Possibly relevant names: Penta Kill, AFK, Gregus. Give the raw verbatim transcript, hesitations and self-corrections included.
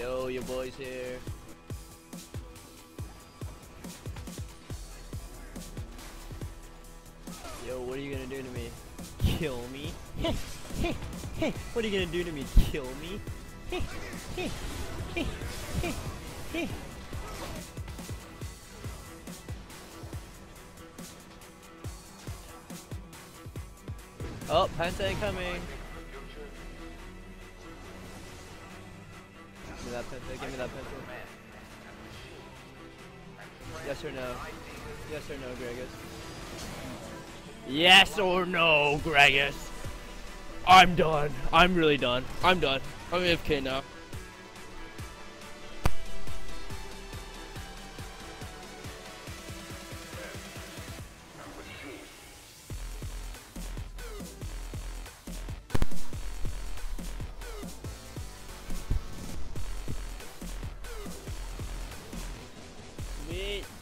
Yo, your boy's here. Yo, what are you gonna do to me? Kill me? What are you gonna do to me? Kill me? Oh, Penta coming! Give me that Penta, give me that Penta. Yes or no? Yes or no, Gregus? Yes or no, Gregus? I'm done. I'm really done. I'm done. I'm A F K now. Wait.